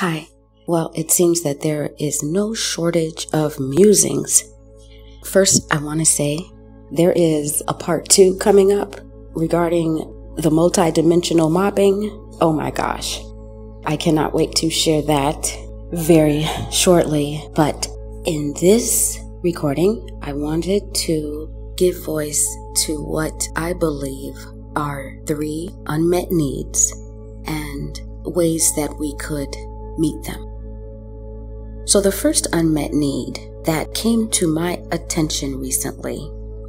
Hi. Well, it seems that there is no shortage of musings. First, I want to say there is a part 2 coming up regarding the multidimensional mopping. Oh my gosh. I cannot wait to share that very shortly. But in this recording, I wanted to give voice to what I believe are 3 unmet needs and ways that we could meet them. So the first unmet need that came to my attention recently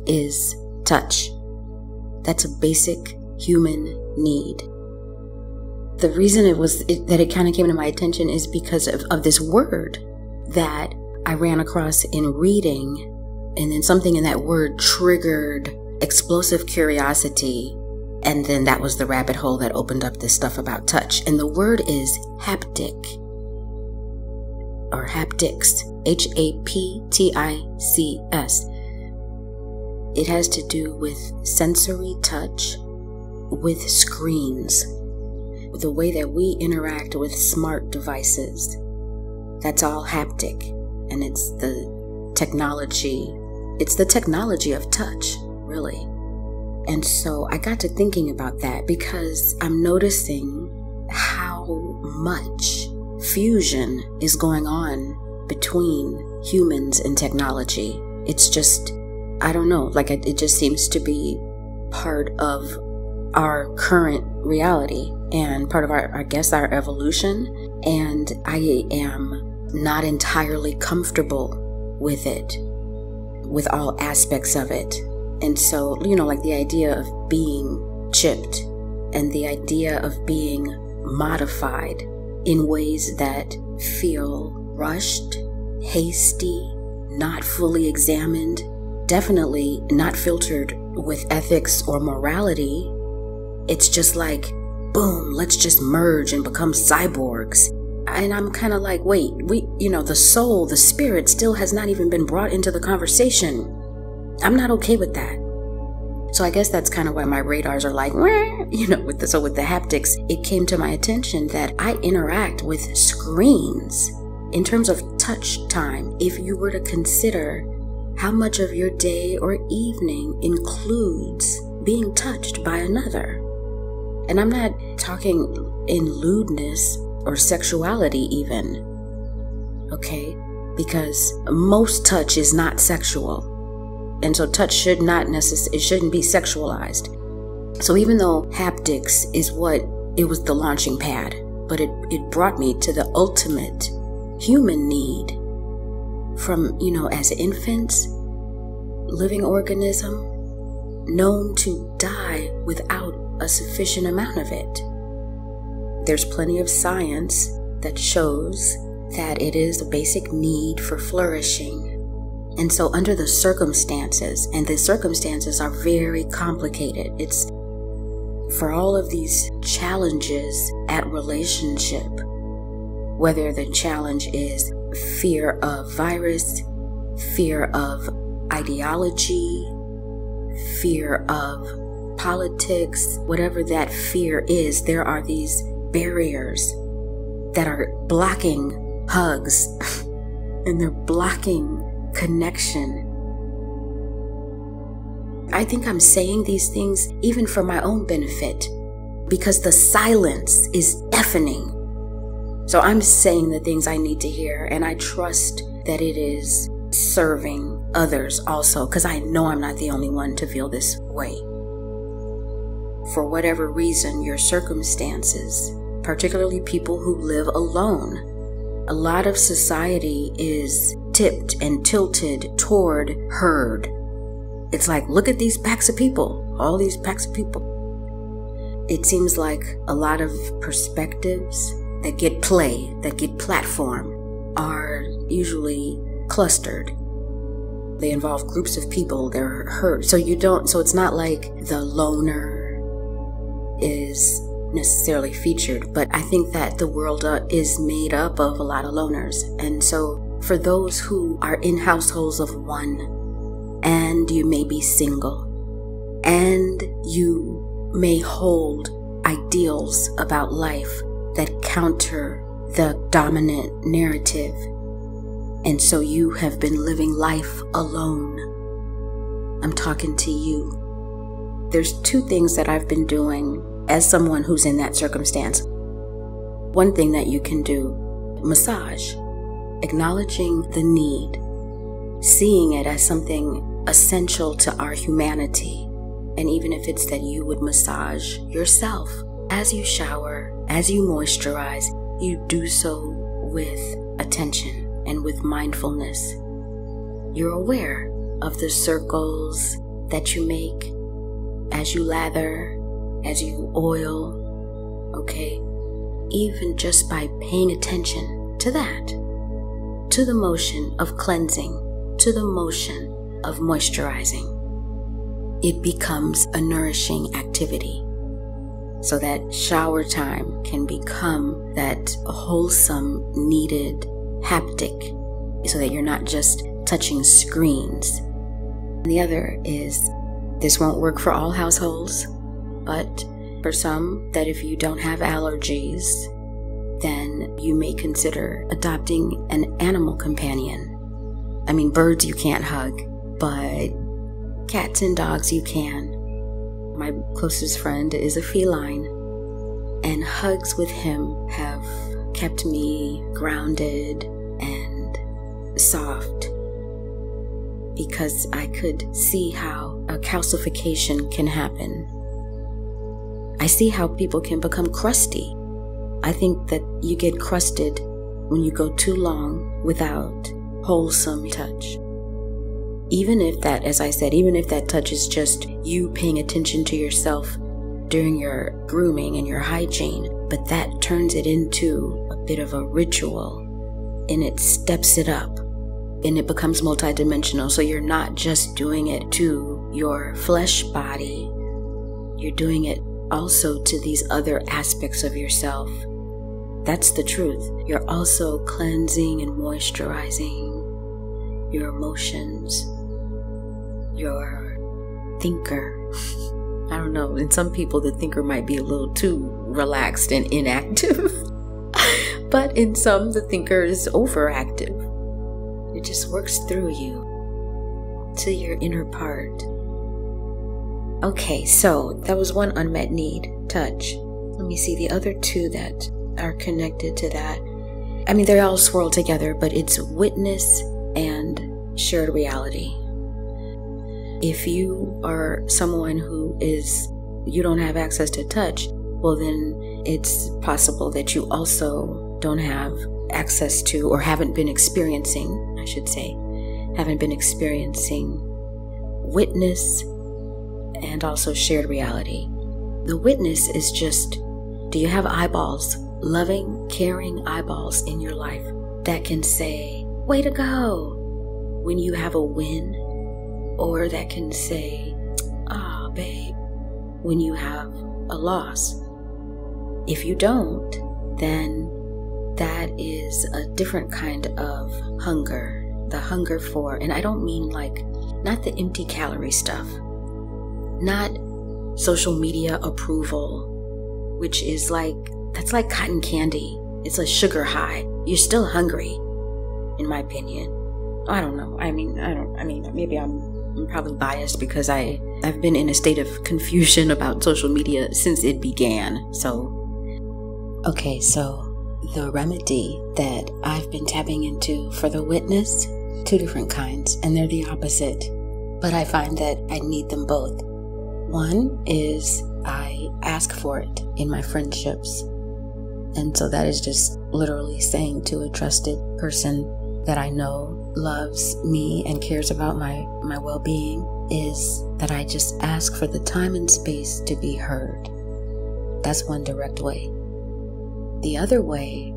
is touch. That's a basic human need. The reason it kind of came to my attention is because of this word that I ran across in reading, and then something in that word triggered explosive curiosity. And then that was the rabbit hole that opened up this stuff about touch. And the word is haptic, or haptics, H-A-P-T-I-C-S. It has to do with sensory touch, with screens, the way that we interact with smart devices. That's all haptic, and it's the technology. It's the technology of touch, really. And so I got to thinking about that because I'm noticing how much fusion is going on between humans and technology. It's just, I don't know, like it just seems to be part of our current reality and part of our, I guess, our evolution. And I am not entirely comfortable with it, with all aspects of it. And so, you know, like the idea of being chipped and the idea of being modified in ways that feel rushed, hasty, not fully examined, definitely not filtered with ethics or morality. It's just like, boom, let's just merge and become cyborgs. And I'm kind of like, wait, the soul, the spirit still has not even been brought into the conversation. I'm not okay with that. So I guess that's kind of why my radars are like, with the haptics, it came to my attention that I interact with screens in terms of touch time. If you were to consider how much of your day or evening includes being touched by another. And I'm not talking in lewdness or sexuality even, okay? Because most touch is not sexual. And so touch should not necessarily, it shouldn't be sexualized. So even though haptics is what, it was the launching pad, but it brought me to the ultimate human need from, as infants, living organism, known to die without a sufficient amount of it. There's plenty of science that shows that it is a basic need for flourishing. And so under the circumstances, and the circumstances are very complicated. It's for all of these challenges at relationship, whether the challenge is fear of virus, fear of ideology, fear of politics, whatever that fear is, there are these barriers that are blocking hugs and they're blocking connection. I think I'm saying these things even for my own benefit because the silence is deafening. So I'm saying the things I need to hear, and I trust that it is serving others also, because I know I'm not the only one to feel this way. For whatever reason, your circumstances, particularly people who live alone, a lot of society is tipped and tilted toward herd. It's like, look at these packs of people, all these packs of people. It seems like a lot of perspectives that get play, that get platform, are usually clustered. They involve groups of people, they're herd. So it's not like the loner is necessarily featured, but I think that the world is made up of a lot of loners. And so for those who are in households of one, and you may be single, and you may hold ideals about life that counter the dominant narrative, and so you have been living life alone. I'm talking to you. There's two things that I've been doing as someone who's in that circumstance. One thing that you can do, massage, acknowledging the need, seeing it as something essential to our humanity. And even if it's that you would massage yourself, as you shower, as you moisturize, you do so with attention and with mindfulness. You're aware of the circles that you make as you lather, as you oil, okay? Even just by paying attention to that, to the motion of cleansing, to the motion of moisturizing. It becomes a nourishing activity, so that shower time can become that wholesome, needed haptic, so that you're not just touching screens. And the other is, this won't work for all households, but for some, that if you don't have allergies, then you may consider adopting an animal companion. I mean, birds you can't hug, but cats and dogs you can. My closest friend is a feline, and hugs with him have kept me grounded and soft, because I could see how a calcification can happen. I see how people can become crusty. I think that you get crusted when you go too long without wholesome touch. Even if that, as I said, even if that touch is just you paying attention to yourself during your grooming and your hygiene, but that turns it into a bit of a ritual, and it steps it up, and it becomes multidimensional. So you're not just doing it to your flesh body, you're doing it also to these other aspects of yourself. That's the truth. You're also cleansing and moisturizing your emotions, your thinker. I don't know, in some people the thinker might be a little too relaxed and inactive, but in some the thinker is overactive. It just works through you to your inner part. Okay, so that was one unmet need, touch. Let me see the other two that are connected to that. I mean, they all swirl together, but it's witness and shared reality. If you are someone who is, you don't have access to touch, well then it's possible that you also don't have access to, or haven't been experiencing, I should say, haven't been experiencing witness and also shared reality. The witness is just, do you have eyeballs, loving, caring eyeballs in your life that can say, way to go, when you have a win, or that can say, ah, babe, when you have a loss. If you don't, then that is a different kind of hunger, the hunger for, and I don't mean like, not the empty calorie stuff, not social media approval, which is like, that's like cotton candy. It's a sugar high. You're still hungry, in my opinion. I don't know. I mean, maybe I'm probably biased because I've been in a state of confusion about social media since it began. So, okay, so the remedy that I've been tapping into for the witness, two different kinds, and they're the opposite, but I find that I need them both. One is I ask for it in my friendships. And so that is just literally saying to a trusted person that I know loves me and cares about my well-being, is that I just ask for the time and space to be heard. That's one direct way. The other way,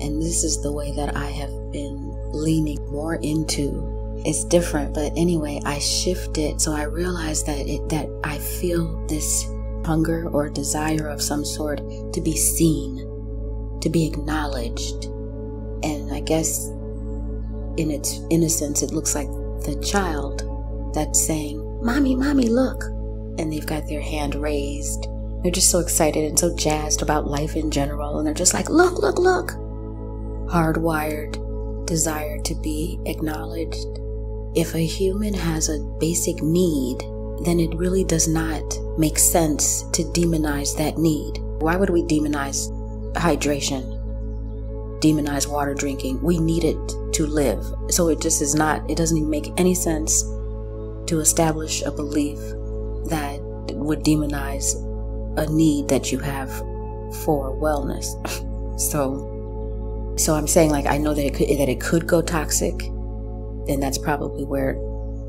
and this is the way that I have been leaning more into, it's different, but anyway, I shift it. So I realize that I feel this hunger or desire of some sort to be seen, to be acknowledged. And I guess in its innocence, it looks like the child that's saying, mommy, mommy, look. And they've got their hand raised. They're just so excited and so jazzed about life in general. And they're just like, look, look, look. hardwired desire to be acknowledged. If a human has a basic need, then it really does not make sense to demonize that need. Why would we demonize hydration? Demonize water drinking? We need it to live. So it just is not, it doesn't even make any sense to establish a belief that would demonize a need that you have for wellness. So I'm saying, like, I know that it could go toxic, and that's probably where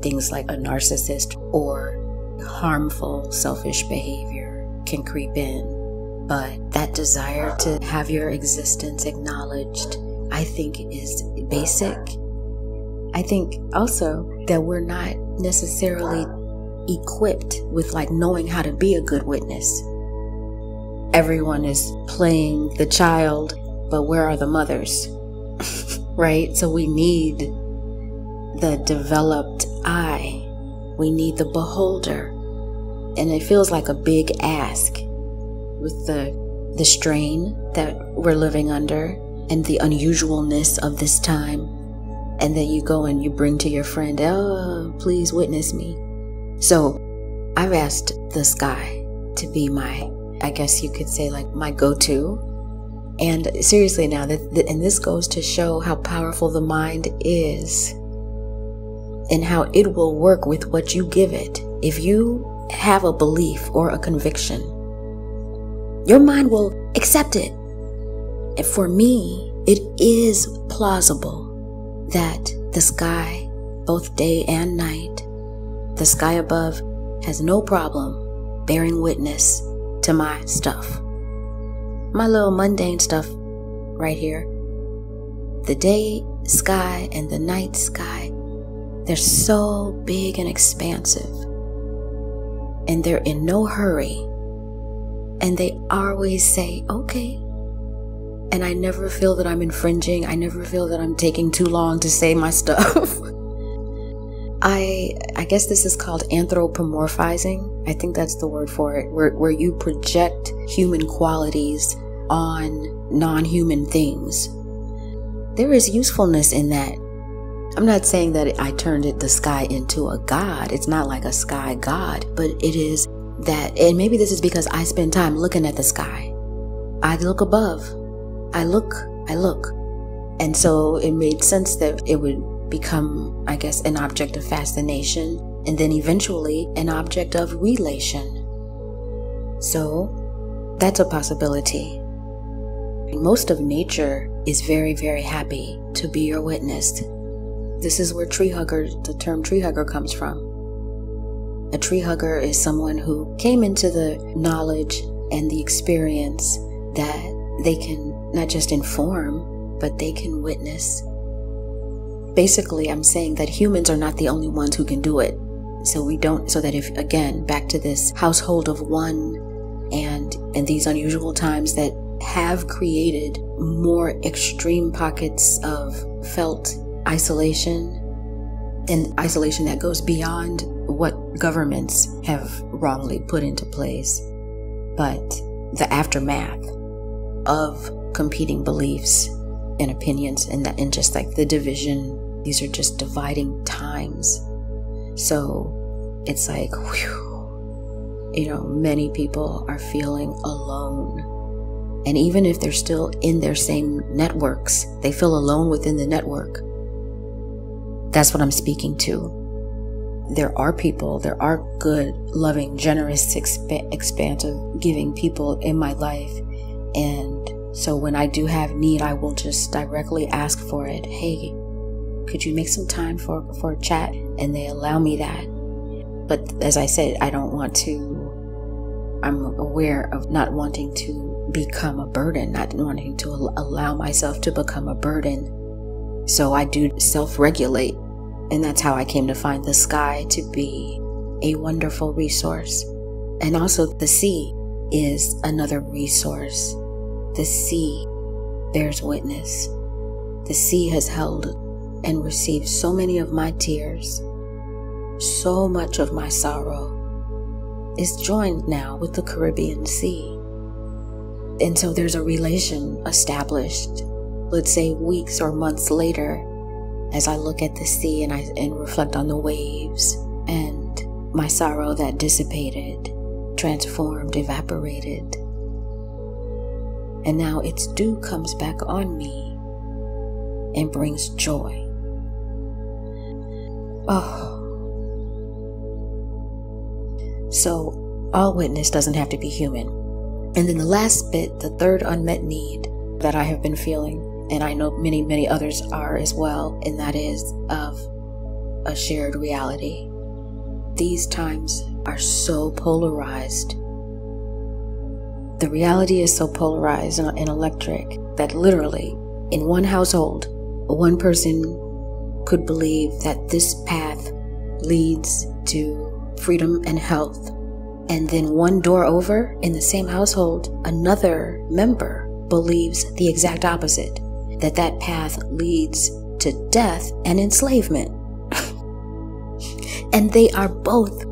things like a narcissist or harmful selfish behavior can creep in. But that desire to have your existence acknowledged, I think, is basic. I think also that we're not necessarily equipped with, like, knowing how to be a good witness. Everyone is playing the child, but where are the mothers? Right? So we need the developed eye. We need the beholder. And it feels like a big ask with the strain that we're living under and the unusualness of this time. And then you go and you bring to your friend, oh, please witness me. So I've asked the sky to be my, I guess you could say, like, my go-to. And seriously now, and this goes to show how powerful the mind is and how it will work with what you give it. If you have a belief or a conviction, your mind will accept it. And for me, it is plausible that the sky, both day and night, the sky above has no problem bearing witness to my stuff. My little mundane stuff right here. The day sky and the night sky, they're so big and expansive. And they're in no hurry. And they always say, okay. And I never feel that I'm infringing. I never feel that I'm taking too long to say my stuff. I guess this is called anthropomorphizing. I think that's the word for it, where you project human qualities on non-human things. There is usefulness in that. I'm not saying that I turned the sky into a god. It's not like a sky god, but it is that, and maybe this is because I spend time looking at the sky. I look above. I look. And so it made sense that it would become, I guess, an object of fascination, and then eventually an object of relation. So that's a possibility. Most of nature is very, very happy to be your witness. This is where the term tree hugger comes from. A tree hugger is someone who came into the knowledge and the experience that they can not just inform, but they can witness. Basically, I'm saying that humans are not the only ones who can do it. So that if, again, back to this household of one and these unusual times that have created more extreme pockets of felt isolation, and isolation that goes beyond what governments have wrongly put into place, but the aftermath of competing beliefs and opinions and just like the division. These are just dividing times. So it's like, whew, you know, many people are feeling alone. And even if they're still in their same networks, they feel alone within the network. That's what I'm speaking to. There are people, there are good, loving, generous, expansive, giving people in my life. And so when I do have need, I will just directly ask for it. Hey, could you make some time for a chat? And they allow me that. But as I said, I'm aware of not wanting to become a burden, not wanting to allow myself to become a burden. So I do self-regulate. And that's how I came to find the sky to be a wonderful resource. And also the sea is another resource. The sea bears witness. The sea has held and received so many of my tears, so much of my sorrow. It's joined now with the Caribbean Sea. And so there's a relation established let's say weeks or months later, as I look at the sea and I reflect on the waves and my sorrow that dissipated, transformed, evaporated. And now its dew comes back on me and brings joy. Oh. So all witness doesn't have to be human. And then the last bit, the third unmet need that I have been feeling, and I know many, many others are as well, and that is of a shared reality. These times are so polarized. The reality is so polarized and electric that literally in one household, one person could believe that this path leads to freedom and health. And then one door over in the same household, another member believes the exact opposite, that that path leads to death and enslavement. And they are both,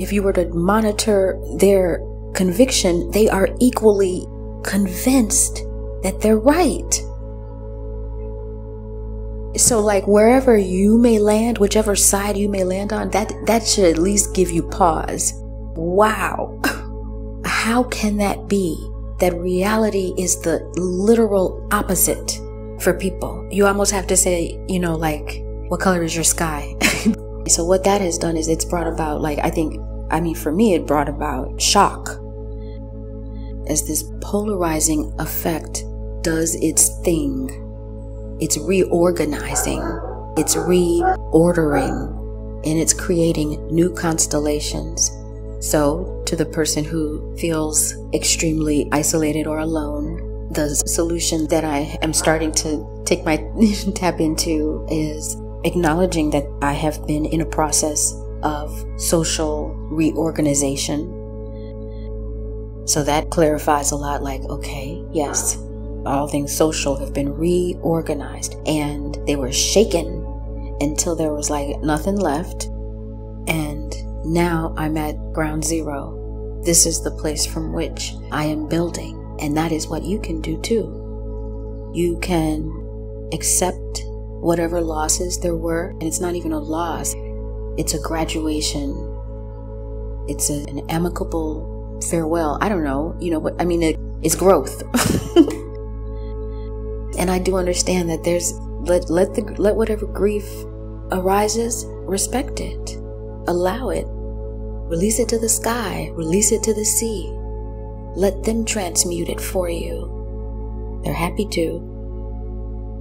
if you were to monitor their conviction, they are equally convinced that they're right. So like wherever you may land, whichever side you may land on, that should at least give you pause. Wow. How can that be? That reality is the literal opposite for people. You almost have to say, you know, like, what color is your sky? So what that has done is it's brought about, like, for me, it brought about shock. As this polarizing effect does its thing, it's reorganizing, it's reordering, and it's creating new constellations. So, to the person who feels extremely isolated or alone, the solution that I am starting to take my tap into is acknowledging that I have been in a process of social reorganization. So that clarifies a lot, like, okay, yes, all things social have been reorganized, and they were shaken until there was like nothing left. And now I'm at ground zero. This is the place from which I am building, and that is what you can do too. You can accept whatever losses there were, and it's not even a loss. It's a graduation. It's an amicable farewell. I don't know. You know what I mean? It's growth. And I do understand that there's let whatever grief arises, respect it, allow it, release it to the sky, release it to the sea. Let them transmute it for you. They're happy to.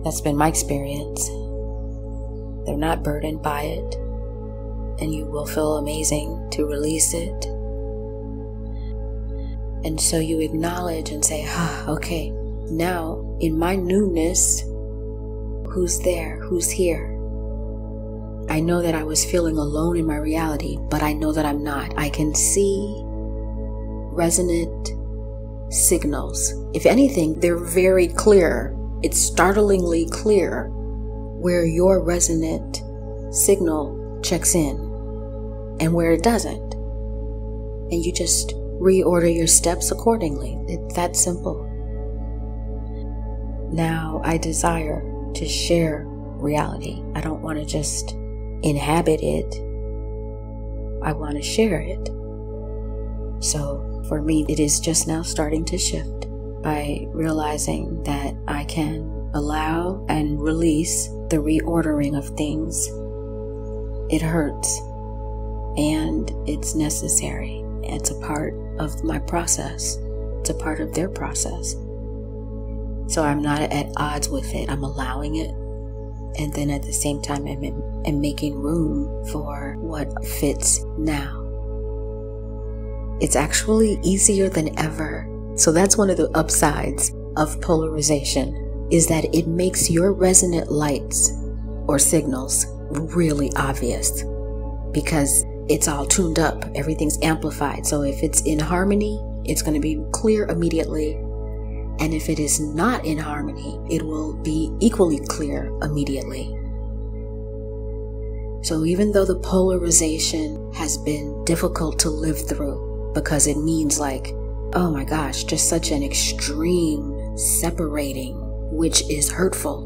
That's been my experience. They're not burdened by it. And you will feel amazing to release it. And so you acknowledge and say, okay, now in my newness, who's there? Who's here? I know that I was feeling alone in my reality, but I know that I'm not. I can see resonant signals. If anything, they're very clear. It's startlingly clear where your resonant signal checks in and where it doesn't. And you just reorder your steps accordingly. It's that simple. Now I desire to share reality. I don't want to just inhabit it. I want to share it. So for me, it is just now starting to shift by realizing that I can allow and release the reordering of things. It hurts. And it's necessary. It's a part of my process. It's a part of their process. So I'm not at odds with it. I'm allowing it. And then at the same time, I'm making room for what fits now. It's actually easier than ever. So that's one of the upsides of polarization, is that it makes your resonant lights or signals really obvious, because it's all tuned up, everything's amplified. So if it's in harmony, it's going to be clear immediately, and if it is not in harmony, it will be equally clear immediately. So even though the polarization has been difficult to live through, because it means like, oh my gosh, just such an extreme separating which is hurtful.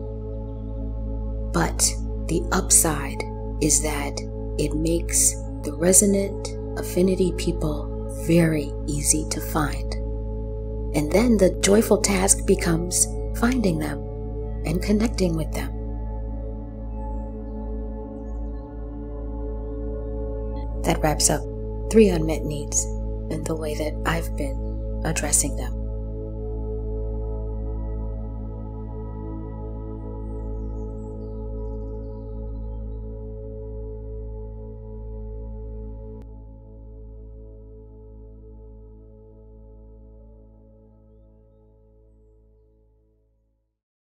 But the upside is that it makes the resonant affinity people very easy to find. And then the joyful task becomes finding them and connecting with them. That wraps up 3 unmet needs and the way that I've been addressing them.